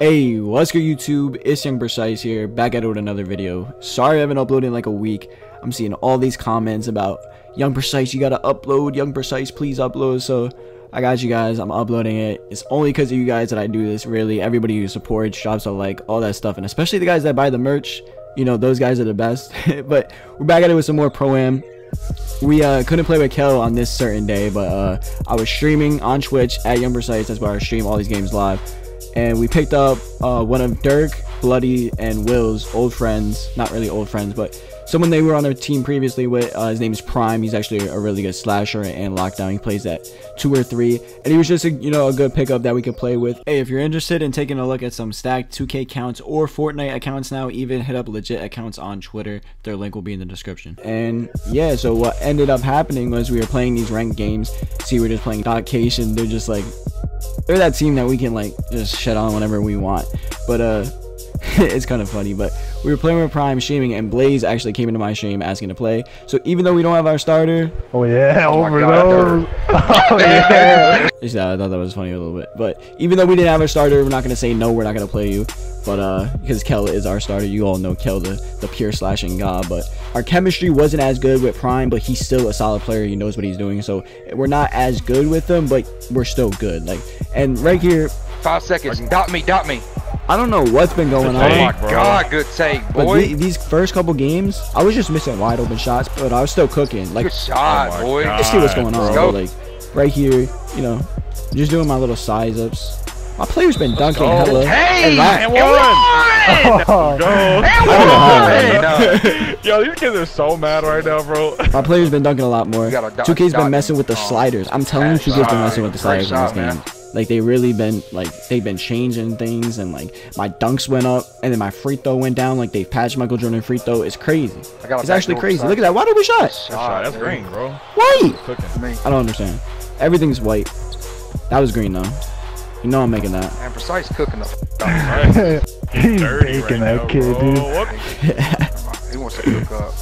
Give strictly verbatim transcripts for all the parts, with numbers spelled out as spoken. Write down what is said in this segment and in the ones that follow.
Hey, what's good YouTube? It's Young Precise here, back at it with another video. Sorry I haven't uploaded in like a week. I'm seeing all these comments about Young Precise, you gotta upload, Young Precise, please upload. So I got you guys, I'm uploading it. It's only because of you guys that I do this, really. Everybody who supports, drops a like, all that stuff, and especially the guys that buy the merch. You know, those guys are the best. But we're back at it with some more Pro-Am. We uh, couldn't play with Kel on this certain day, but uh, I was streaming on Twitch at Young Precise. That's where I stream all these games live. And we picked up uh, one of Dirk, Bloody, and Will's old friends. Not really old friends, but someone they were on their team previously with. Uh, his name is Prime. He's actually a really good slasher and lockdown. He plays at two or three. And he was just a, you know, a good pickup that we could play with. Hey, if you're interested in taking a look at some stacked two K accounts or Fortnite accounts now, even hit up Legit Accounts on Twitter. Their link will be in the description. And yeah, so what ended up happening was we were playing these ranked games. See, we're just playing Dockcase, and they're just like... they're that team that we can like just shut on whenever we want, but uh it's kind of funny. But we were playing with Prime streaming, and Blaze actually came into my stream asking to play. So even though we don't have our starter, oh yeah, oh over those, oh yeah. Just, uh, I thought that was funny a little bit. But even though we didn't have our starter, we're not gonna say no, we're not gonna play you. But uh, because Kel is our starter, you all know Kel, the, the pure slashing god. But our chemistry wasn't as good with Prime, but he's still a solid player. He knows what he's doing. So we're not as good with him, but we're still good. Like, and right here, five seconds. Dot me, dot me. I don't know what's been going on. Oh my god, good take, boy. But th these first couple games, I was just missing wide open shots, but I was still cooking. Like, good shot, oh boy. Let's see what's going on. Go. Like, right here, you know, just doing my little size ups. My player's been dunking oh, hella. Hey, and one! Oh, no. Hey, no. Yo, you kids are so mad right now, bro. My player's been dunking a lot more. two K's been messing with the sliders. I'm telling you, two K's been messing with the sliders in this game. Like, they really been, like, they've been changing things, and, like, my dunks went up, and then my free throw went down. Like, they've patched Michael Jordan free throw. It's crazy. It's actually crazy. Look at that. Why did we shot? That's green, bro. White! I don't understand. Everything's white. That was green, though. You know I'm making that. And Precise cooking the f*** up, right? He's dirty right now, kid, dude. What? He wants to cook up.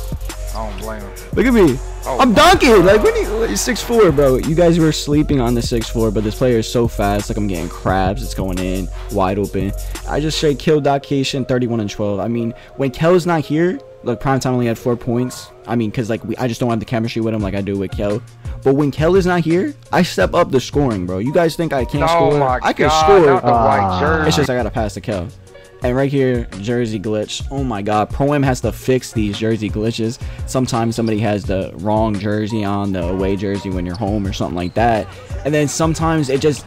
I don't blame him. Look at me. Oh, I'm dunking. Like, when you, like, six four, bro. You guys were sleeping on the six four, but this player is so fast. Like, I'm getting crabs. It's going in. Wide open. I just say kill Dockcation, thirty-one and twelve. I mean, when Kel's not here, look, Prime Time only had four points. I mean, because, like, we, I just don't have the chemistry with him like I do with Kel. But when Kel is not here, I step up the scoring, bro. You guys think I can't oh score? My I can god, score. Not the uh, right it's just I gotta pass to Kel. And right here, jersey glitch. Oh my god, Pro-Am has to fix these jersey glitches. Sometimes somebody has the wrong jersey on, the away jersey when you're home or something like that. And then sometimes it just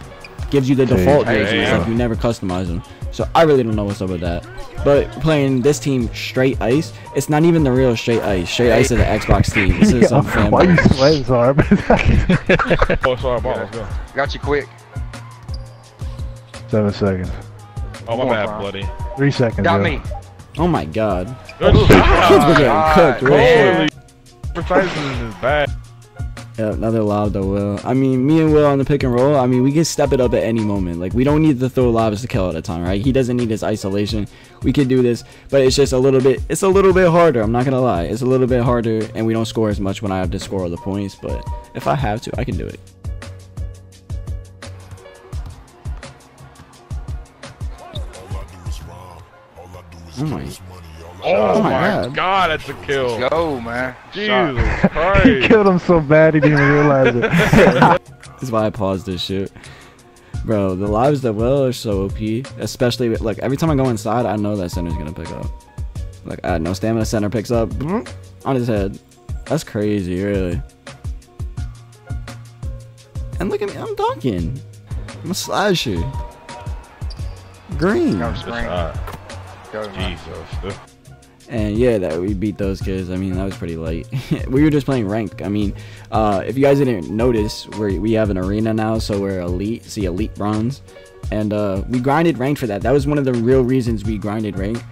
gives you the Dude, default jersey. Hey, yeah. Like you never customize them. So I really don't know what's up with that. But playing this team straight ice, it's not even the real straight ice. Straight ice is the Xbox team. This is Yo, some fan. Why are you sweating so hard? Oh, sorry, ball. Yeah. Got you quick. Seven seconds. Oh, my bad, Bloody. Three seconds. Got bro. me. Oh, my God. Good oh, kids were getting cooked, right? Precise is bad. Yeah, another lob though, Will. I mean, me and Will on the pick and roll, I mean, we can step it up at any moment. Like, we don't need to throw lobs to Kel at a time, right? He doesn't need his isolation. We can do this, but it's just a little bit, it's a little bit harder. I'm not going to lie. It's a little bit harder, and we don't score as much when I have to score all the points, but if I have to, I can do it. Oh my Oh, oh my god. god, that's a kill. Let's go, man. Jesus Christ. He killed him so bad he didn't even realize it. That's why I paused this shit. Bro, the lives that Will are so O P. Especially, with, like, every time I go inside, I know that center's gonna pick up. Like, I had no stamina, center picks up on his head. That's crazy, really. And look at me, I'm dunking. I'm a slasher. Green. Jesus. And yeah, that we beat those kids. I mean, that was pretty light. We were just playing ranked. I mean, uh, if you guys didn't notice, we we have an arena now, so we're elite. See, elite bronze, and uh, we grinded ranked for that. That was one of the real reasons we grinded ranked.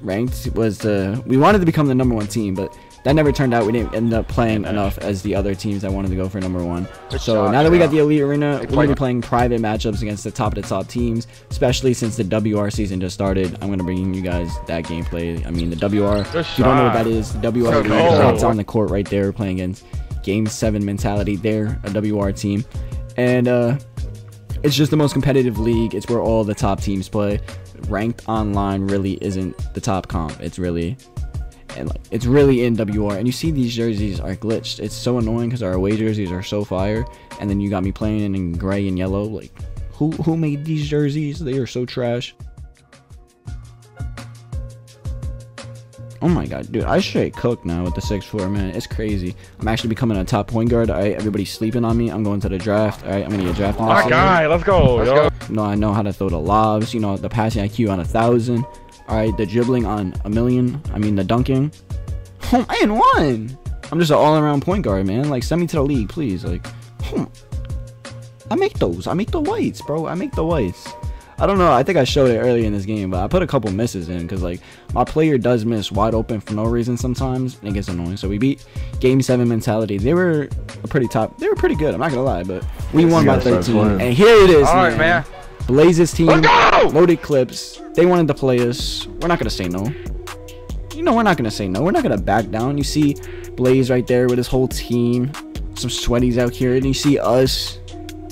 Ranked was the we wanted to become the number one team, but that never turned out. We didn't end up playing enough as the other teams that wanted to go for number one. So now that we got the elite arena, we're going to be playing private matchups against the top of the top teams, especially since the W R season just started. I'm going to bring you guys that gameplay. I mean, the W R, if you don't know what that is, the W R, it's on the court right there. We're playing against Game seven mentality. They're a W R team. And uh, it's just the most competitive league. It's where all the top teams play. ranked online really isn't the top comp. It's really and like it's really in W R, and you see these jerseys are glitched. It's so annoying because our away jerseys are so fire, and then you got me playing in gray and yellow. Like, who who made these jerseys? They are so trash. Oh my god, dude, I straight cook now with the six four, man. It's crazy. I'm actually becoming a top point guard. Alright, everybody's sleeping on me. I'm going to the draft. Alright, I'm gonna get drafted. That guy, let's go, let's yo. go. No, I know how to throw the lobs, you know, the passing I Q on a thousand. Alright, the dribbling on a million. I mean the dunking. Oh, I ain't one! I'm just an all-around point guard, man. Like, send me to the league, please. Like, oh, I make those. I make the whites, bro. I make the whites. I don't know, I think I showed it earlier in this game, but I put a couple misses in because, like, my player does miss wide open for no reason sometimes, and it gets annoying. So we beat Game seven mentality. They were a pretty top, they were pretty good, I'm not gonna lie, but we won by thirteen. And here it is, all right, man. Blaze's team, loaded clips, they wanted to play us. We're not gonna say no. You know, we're not gonna say no. We're not gonna back down. You see Blaze right there with his whole team, some sweaties out here, and you see us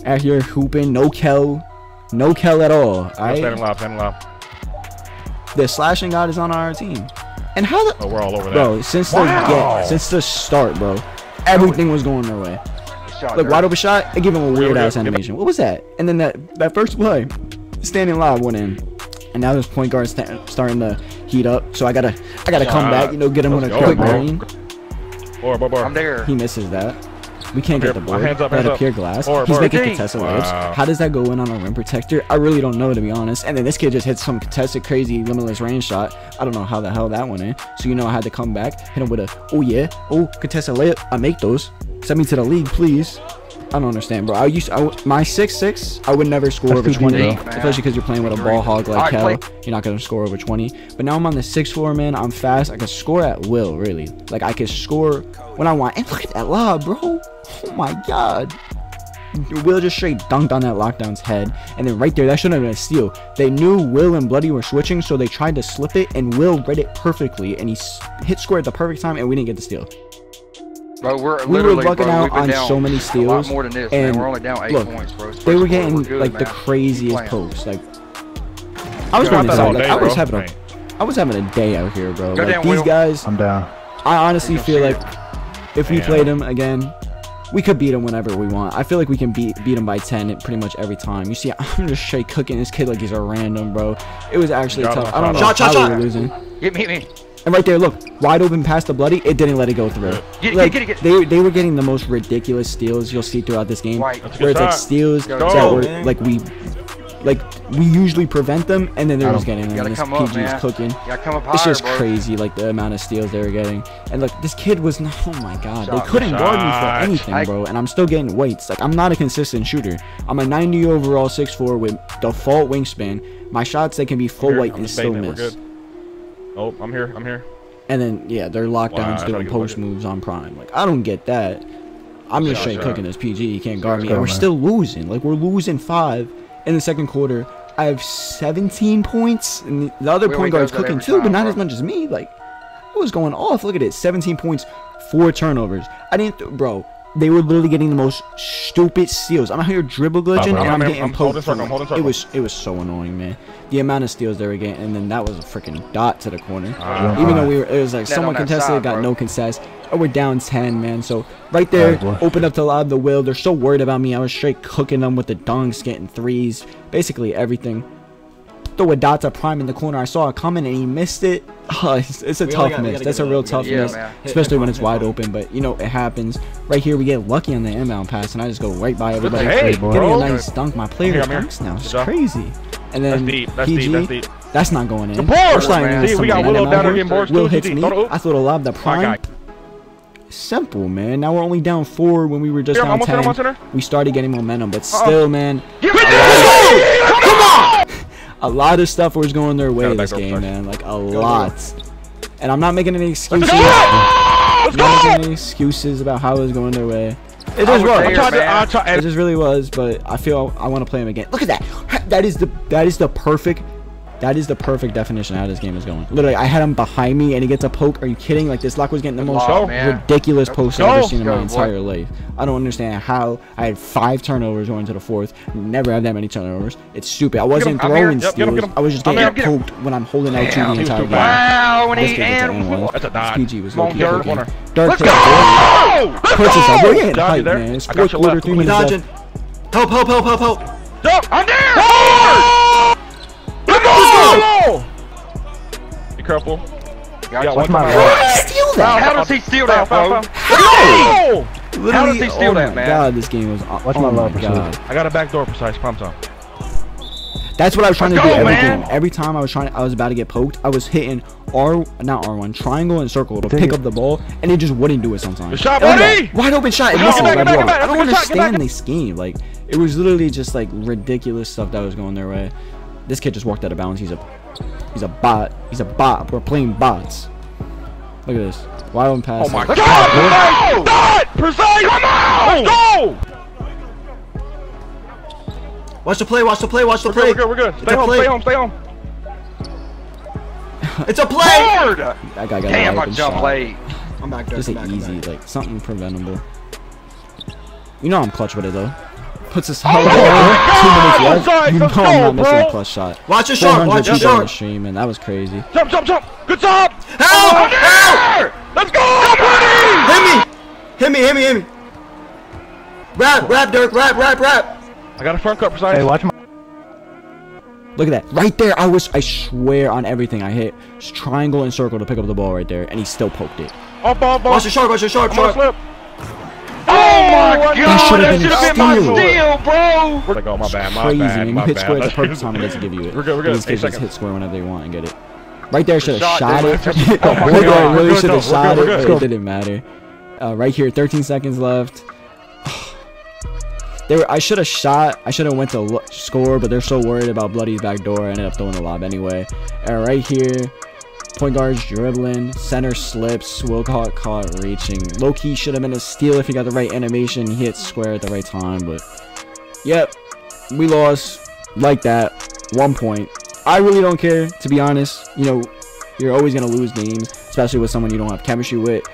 out here hooping, no Kel. No Kel at all. All right? Stand up, stand up. The slashing god is on our team. And how the oh, we're all over that. Bro, since the wow. get, since the start, bro, everything was going their way. Shot, Look, wide open shot, it gave him a weird ass animation. What was that? And then that that first play, standing live went in. And now this point guard's st starting to heat up. So I gotta I gotta shot. come back, you know, get him Let's on a go, quick green. Or, or, or. I'm there. He misses that. We can't get the board. Hands up, hands up. Pure glass. Or, He's or, making dang. contested wow. layups. How does that go in on a rim protector? I really don't know, to be honest. And then this kid just hits some contested, crazy, limitless range shot. I don't know how the hell that went in. So, you know, I had to come back, hit him with a, oh, yeah, oh, contested layup. I make those. Send me to the league, please. I don't understand, bro. I used I, my six six, I would never score That's over twenty, deep, especially because you're playing with a ball hog like hell. You're not gonna score over twenty. But now I'm on the six four, man. I'm fast. I can score at will, really. Like, I can score when I want. And look at that lob, bro. Oh my god. Will just straight dunked on that lockdown's head, and then right there, that should have been a steal. They knew Will and Bloody were switching, so they tried to slip it, and Will read it perfectly, and he hit square at the perfect time, and we didn't get the steal. Bro, we're we were bucking bro, out on so many steals, more than this, and we're only down eight look, points, bro. they were getting we're good, like man. the craziest posts. Like, I was Yo, going I, like, day, I was having a, I was having a day out here, bro. Like, down, these Will. guys, I'm down. I honestly feel like it. if we Damn. played them again, we could beat them whenever we want. I feel like we can beat beat them by ten pretty much every time. You see, I'm just straight cooking this kid like he's a random, bro. It was actually tough. Him, I don't know shot, how shot, we were losing. Get me, me. And right there, look, wide open past the Bloody, it didn't let it go through. Get, like, get, get, get. They, they were getting the most ridiculous steals you'll see throughout this game, right. where it's like steals go, that go, were man. like we, like we usually prevent them, and then they're just getting them. And this P G is cooking. Come up higher, it's just bro. crazy, like the amount of steals they were getting. And look, this kid was not. Oh my god, shot, they couldn't shot. guard me for anything, I, bro. And I'm still getting weights. Like, I'm not a consistent shooter. I'm a ninety overall, six four with default wingspan. My shots, they can be full here, white I'm and still miss. Oh, I'm here. I'm here. And then, yeah, they're lockdowns wow, doing post moves on Prime. Like, I don't get that. I'm just straight cooking this P G. You can't guard me. And we're still losing. Like, we're losing five in the second quarter. I have seventeen points. And the other point guard's cooking too, but not as much as me. Like, I was going off. Look at it. seventeen points, four turnovers. I didn't, bro. They were literally getting the most stupid steals. I'm out here dribble glitching, and I'm getting poked. It was it was so annoying, man. The amount of steals they were getting, and then that was a freaking dot to the corner. Uh, Even though we were, it was like someone contested, got no contest. Oh, we're down ten, man. So right there, opened up the lob, the Will. They're so worried about me. I was straight cooking them with the dunks, getting threes, basically everything. Throw a dot to Prime in the corner. I saw it coming, and he missed it. Oh, it's, it's a we tough gotta, miss. That's a real tough yeah, miss, man. especially hit, when it's wide open. But, you know, it happens. Right here, we get lucky on the inbound pass, and I just go right by everybody. Hey, Give me a nice dunk. My player dunks now. It's crazy. And then that's deep. That's, P G, deep. that's, deep. that's not going in. Board, See, we got Will down again. Will hits me. I throw the lob to Prime. Simple, man. Now we're only down four when we were just down ten. We started getting momentum, but still, man. Come on! A lot of stuff was going their way this game, man. Like, a lot. And I'm not making any excuses. I'm not making any excuses about how it was going their way. It just was. It just really was, but I feel I want to play him again. Look at that. That is the that is the perfect That is the perfect definition of how this game is going. Literally, I had him behind me and he gets a poke. Are you kidding? Like, this lock was getting the most oh, ridiculous post I've ever seen in my entire life. I don't understand how I had five turnovers going to the fourth. Never had that many turnovers. It's stupid. I wasn't throwing steals. I was just getting poked when I'm holding out to the entire game. Wow, and he and that's a dodge. P G was low key. Dirk, let's go! Puts us up. We're getting hype, man. It's fourth quarter, three minutes left. Help! Help! Help! Help! Help! I'm there! Be careful. Yeah, yeah, watch my right. How did he steal that? How does he steal that, bro? How? How does he steal that, man? God, this game was. Watch my love, God. I got a backdoor precise. Pump time. That's what I was trying to do every game. Every time I was trying, I was about to get poked. I was hitting R, not R one, triangle and circle to pick up the ball, and it just wouldn't do it sometimes. Good shot, buddy! Wide open shot. I don't understand this game. Like, it was literally just like ridiculous stuff that was going their way. This kid just walked out of bounds. He's a, he's a bot. He's a bot. We're playing bots. Look at this. Wide open pass. Oh my God! Go! Go! Precise! Come on! Go! Watch the play. Watch the play. Watch the play. We're good. We're good. We're good. Stay home. Stay home. Stay home. It's a play. That guy got damn, my jump late. I'm back there. Just an easy, like something preventable. You know I'm clutch with it though. Puts us oh over. Two minutes left. You know I'm not missing a clutch shot. Watch your shot. Watch your shot. Stream, and that was crazy. Jump, jump, jump. Good job. Help! Oh, help! Let's go! Hit me! Hit me! Hit me! Hit me! Rap, rap, Dirk, rap, rap, rap. I got a front cup precise. Hey, watch my. Look at that. Right there. I was. I swear on everything. I hit triangle and circle to pick up the ball right there, and he still poked it. Up, up, up. Watch your shot. Watch your shot. Shot. Oh my God! That should have been my steal, bro. We're like, oh my bad, my crazy, bad, man. You my hit bad. Square at the perfect time and doesn't give you it. We're good, we're good. These kids just hit square whenever they want and get it. Right there, should have shot it. Really, really should have shot it. It didn't matter. Uh, right here, thirteen seconds left. They were, I should have shot. I should have went to look, score, but they're so worried about Bloody's back door. I ended up throwing the lob anyway. And right here. Point guard's dribbling, center slips, Will caught caught reaching. Low-key should have been a steal if he got the right animation. He hit square at the right time, but yep, we lost like that. One point. I really don't care, to be honest. You know, you're always gonna lose games, especially with someone you don't have chemistry with.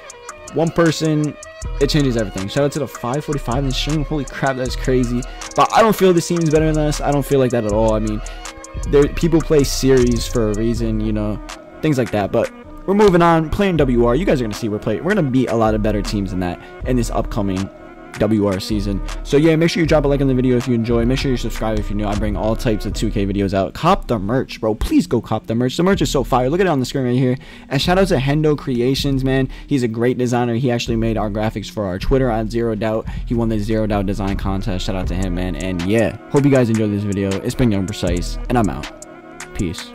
One person, it changes everything. Shout out to the five forty-five in the stream. Holy crap, that's crazy. But I don't feel this team's better than us. I don't feel like that at all. I mean, there people play series for a reason, you know. Things like that, but we're moving on, playing W R. You guys are gonna see we're playing. We're gonna beat a lot of better teams than that in this upcoming W R season. So yeah, make sure you drop a like on the video if you enjoy. Make sure you subscribe if you're new. I bring all types of two K videos out. Cop the merch, bro. Please go cop the merch. The merch is so fire. Look at it on the screen right here. And shout out to Hendo Creations, man. He's a great designer. He actually made our graphics for our Twitter on Zero Doubt. He won the Zero Doubt design contest. Shout out to him, man. And yeah, hope you guys enjoyed this video. It's been Young Precise, and I'm out. Peace.